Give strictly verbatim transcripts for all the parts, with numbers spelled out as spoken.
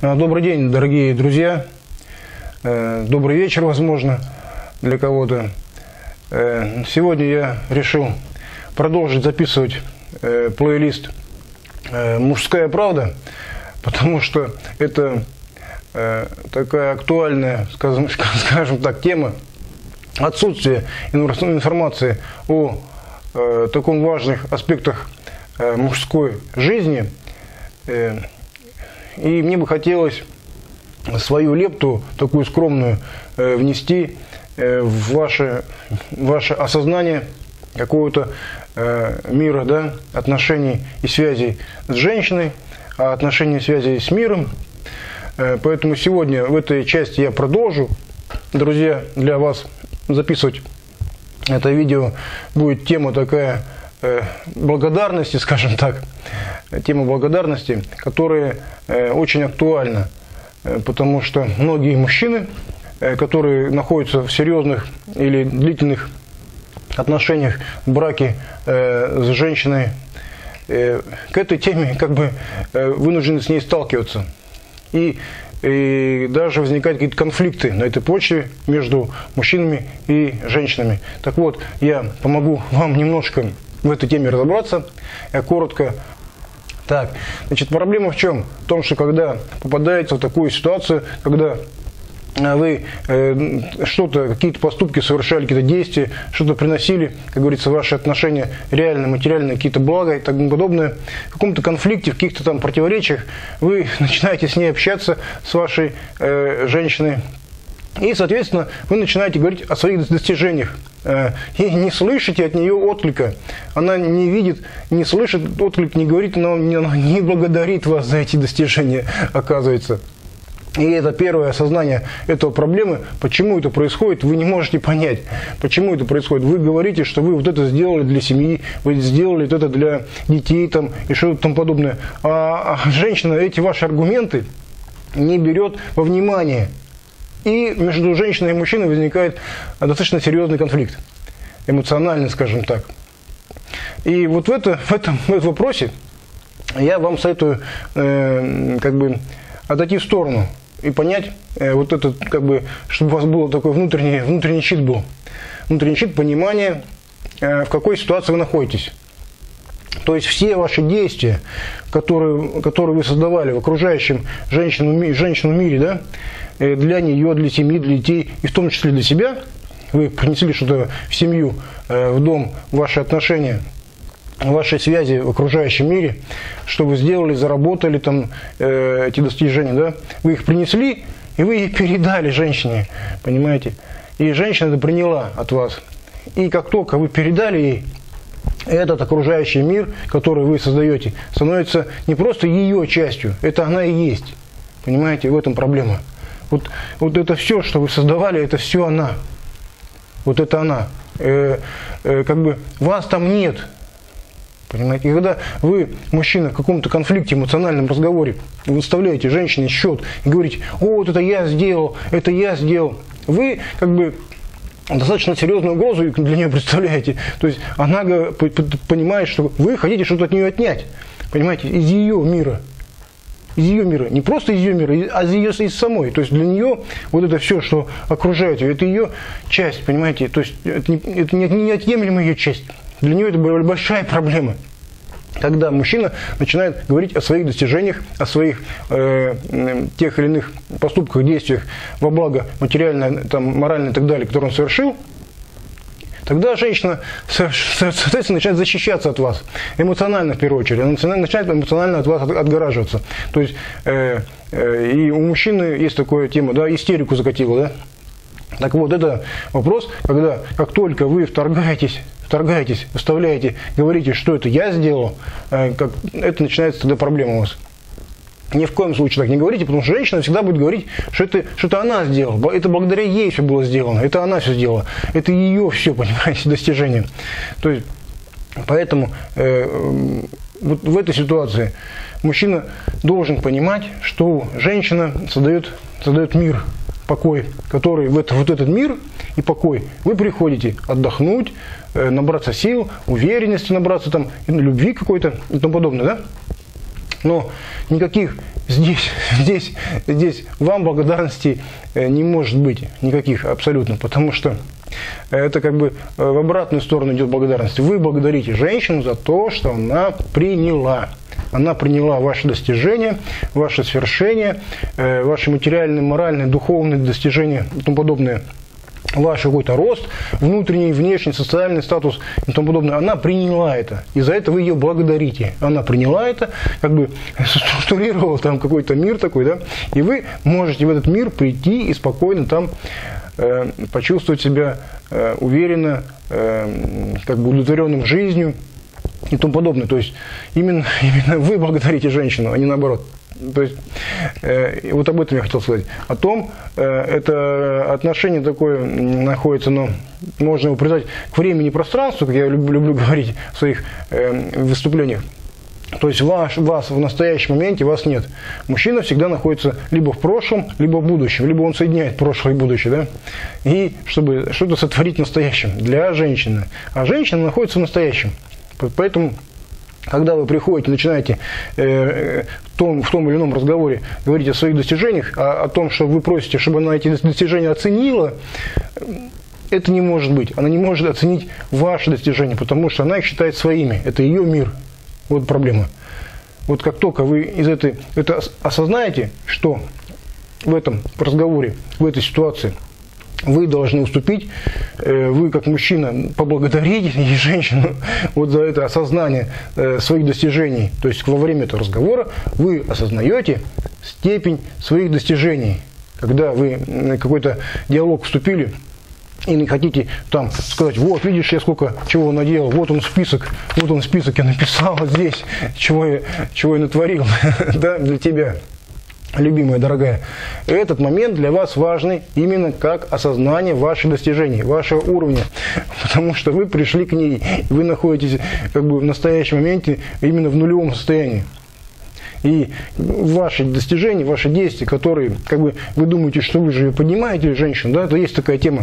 Добрый день, дорогие друзья. Добрый вечер, возможно, для кого-то. Сегодня я решил продолжить записывать плейлист «Мужская правда», потому что это такая актуальная, скажем, скажем так, тема отсутствия информации о таком важных аспектах мужской жизни. И мне бы хотелось свою лепту, такую скромную, внести в ваше, ваше осознание какого-то мира, да, отношений и связей с женщиной, а отношений и связей с миром. Поэтому сегодня в этой части я продолжу, друзья, для вас записывать это видео. Будет тема такая благодарности, скажем так, тема благодарности, которая очень актуальна, потому что многие мужчины, которые находятся в серьезных или длительных отношениях, в браке с женщиной, к этой теме как бы вынуждены с ней сталкиваться. И, и даже возникают какие-то конфликты на этой почве между мужчинами и женщинами. Так вот, я помогу вам немножко в этой теме разобраться. Я коротко. Так, значит, проблема в чем? В том, что когда попадаете в такую ситуацию, когда вы э, что-то, какие-то поступки совершали, какие-то действия, что-то приносили, как говорится, ваши отношения реально, материальные, какие-то блага и тому подобное, в каком-то конфликте, в каких-то там противоречиях, вы начинаете с ней общаться, с вашей э, женщиной. И, соответственно, вы начинаете говорить о своих достижениях. И не слышите от нее отклика. Она не видит, не слышит отклик, не говорит, но не благодарит вас за эти достижения, оказывается. И это первое осознание этой проблемы. Почему это происходит, вы не можете понять. Почему это происходит? Вы говорите, что вы вот это сделали для семьи, вы сделали вот это для детей там, и что-то тому подобное. А женщина эти ваши аргументы не берет во внимание. И между женщиной и мужчиной возникает достаточно серьезный конфликт, эмоциональный, скажем так. И вот в, это, в этом в вопросе я вам советую э, как бы отойти в сторону и понять, э, вот этот, как бы, чтобы у вас был такой внутренний, внутренний щит был, внутренний щит понимания, э, в какой ситуации вы находитесь. То есть все ваши действия, которые, которые вы создавали в окружающем женщину, женщину мире, да, для нее, для семьи, для детей, и в том числе для себя, вы принесли что-то в семью, в дом, ваши отношения, ваши связи в окружающем мире, что вы сделали, заработали там эти достижения, да, вы их принесли, и вы их передали женщине, понимаете. И женщина это приняла от вас. И как только вы передали ей, этот окружающий мир, который вы создаете, становится не просто ее частью, это она и есть. Понимаете, в этом проблема. Вот, вот это все, что вы создавали, это все она. Вот это она. Э, э, как бы вас там нет. Понимаете, и когда вы, мужчина, в каком-то конфликте, эмоциональном разговоре, выставляете женщине счет и говорите, о, вот это я сделал, это я сделал, вы как бы достаточно серьезную угрозу для нее представляете. То есть она понимает, что вы хотите что-то от нее отнять. Понимаете, из ее мира. Из ее мира. Не просто из ее мира, а из ее из самой. То есть для нее вот это все, что окружает ее, это ее часть, понимаете. То есть это, не, это неотъемлемая ее часть. Для нее это большая проблема. Когда мужчина начинает говорить о своих достижениях, о своих э, тех или иных поступках, действиях во благо материальное, там, моральное и так далее, которые он совершил, тогда женщина, соответственно, начинает защищаться от вас. Эмоционально, в первую очередь. Она начинает эмоционально от вас отгораживаться. То есть э, э, и у мужчины есть такая тема, да, истерику закатила, да? Так вот, это вопрос, когда как только вы вторгаетесь, вторгаетесь, вставляете, говорите, что это я сделал, как, это начинается тогда проблема у вас. Ни в коем случае так не говорите, потому что женщина всегда будет говорить, что это что-то она сделала. Это благодаря ей все было сделано, это она все сделала, это ее все, понимаете, достижение. То есть, поэтому э, вот в этой ситуации мужчина должен понимать, что женщина создает, создает мир. Покой, который в это, вот этот мир и покой, вы приходите отдохнуть, набраться сил, уверенности набраться, там, любви какой-то и тому подобное, да? Но никаких здесь, здесь, здесь вам благодарностей не может быть. Никаких абсолютно. Потому что это как бы в обратную сторону идет благодарность. Вы благодарите женщину за то, что она приняла. Она приняла ваши достижения, ваше свершение, ваши материальные, моральные, духовные достижения и тому подобное. Ваш какой-то рост, внутренний, внешний, социальный статус и тому подобное, она приняла это. И за это вы ее благодарите. Она приняла это, как бы структурировала там какой-то мир такой, да, и вы можете в этот мир прийти и спокойно там э, почувствовать себя э, уверенно, э, как бы удовлетворенным жизнью и тому подобное. То есть именно, именно вы благодарите женщину, а не наоборот. То есть, э, вот об этом я хотел сказать. О том, э, это отношение такое находится, но ну, можно его придать к времени и пространству, как я люблю, люблю говорить в своих э, выступлениях. То есть ваш, вас в настоящем моменте вас нет. Мужчина всегда находится либо в прошлом, либо в будущем. Либо он соединяет прошлое и будущее. Да? И чтобы что-то сотворить в настоящем для женщины. А женщина находится в настоящем. Поэтому... Когда вы приходите, начинаете э, в, том, в том или ином разговоре говорить о своих достижениях, о, о том, что вы просите, чтобы она эти достижения оценила, это не может быть. Она не может оценить ваши достижения, потому что она их считает своими. Это ее мир. Вот проблема. Вот как только вы из этой, это осознаете, что в этом разговоре, в этой ситуации, вы должны уступить, вы как мужчина поблагодарите и женщину вот за это осознание своих достижений. То есть во время этого разговора вы осознаете степень своих достижений. Когда вы на какой-то диалог вступили и не хотите там сказать, вот видишь, я сколько чего наделал, вот он список, вот он список, я написал здесь, чего я, чего я натворил да, для тебя. Любимая, дорогая, этот момент для вас важный именно как осознание ваших достижений, вашего уровня, потому что вы пришли к ней, вы находитесь как бы в настоящем моменте именно в нулевом состоянии. И ваши достижения, ваши действия, которые, как бы, вы думаете, что вы же ее поднимаете, женщину, да, то есть такая тема.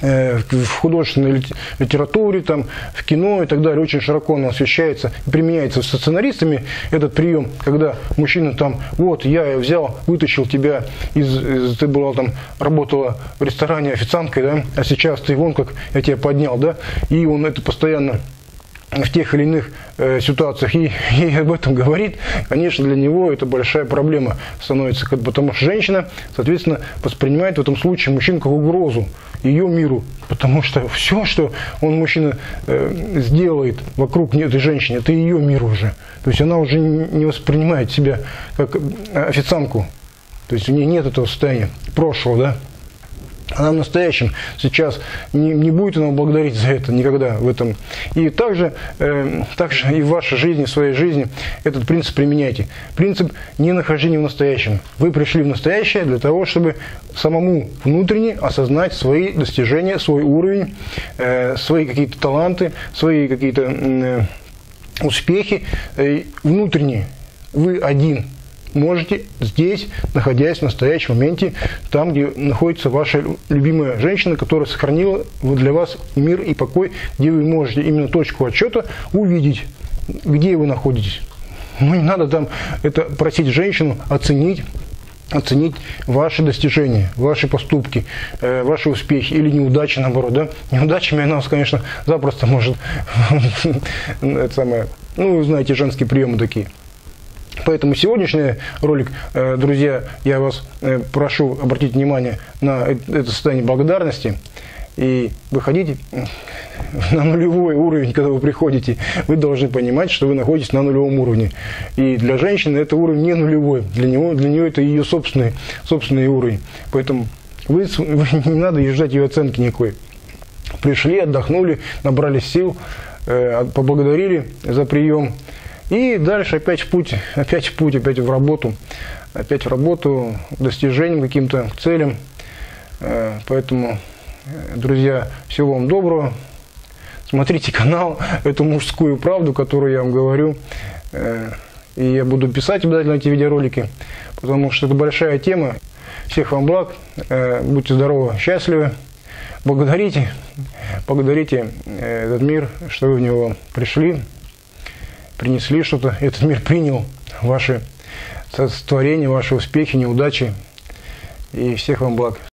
В художественной литературе, там, в кино и так далее, очень широко он освещается и применяется со сценаристами этот прием, когда мужчина там, вот, я взял, вытащил тебя из, из ты была там, работала в ресторане официанткой, да, а сейчас ты вон как, я тебя поднял, да, и он это постоянно в тех или иных э, ситуациях и, и об этом говорит, конечно, для него это большая проблема становится, потому что женщина, соответственно, воспринимает в этом случае мужчину как угрозу ее миру, потому что все, что он, мужчина, э, сделает вокруг этой женщины, это ее мир уже. То есть она уже не воспринимает себя как официантку, то есть у нее нет этого состояния прошлого, да. Она в настоящем сейчас не, не будет она благодарить за это никогда в этом. И также, э, также и в вашей жизни, в своей жизни этот принцип применяйте. Принцип ненахождения в настоящем. Вы пришли в настоящее для того, чтобы самому внутренне осознать свои достижения, свой уровень, э, свои какие-то таланты, свои какие-то э, успехи э, внутренние. Вы один. Можете здесь, находясь в настоящем моменте, там, где находится ваша любимая женщина, которая сохранила для вас мир и покой, где вы можете именно точку отсчета увидеть, где вы находитесь. Ну, не надо там это просить женщину оценить, оценить ваши достижения, ваши поступки, ваши успехи или неудачи, наоборот. Да? Неудачами она вас, конечно, запросто может... Ну, вы знаете, женские приемы такие. Поэтому сегодняшний ролик, друзья, я вас прошу обратить внимание на это состояние благодарности и выходите на нулевой уровень, когда вы приходите. Вы должны понимать, что вы находитесь на нулевом уровне. И для женщины это уровень не нулевой, для него, для нее это ее собственный, собственный уровень. Поэтому вы, вы, не надо ждать ее оценки никакой. Пришли, отдохнули, набрались сил, поблагодарили за прием. И дальше опять в путь, опять в путь, опять в работу, опять в работу, к достижениям каким-то, к целям. Поэтому, друзья, всего вам доброго. Смотрите канал, эту мужскую правду, которую я вам говорю. И я буду писать обязательно эти видеоролики, потому что это большая тема. Всех вам благ, будьте здоровы, счастливы. Благодарите, благодарите этот мир, что вы в него пришли. Принесли что-то, этот мир принял, ваши творения, ваши успехи, неудачи и всех вам благ.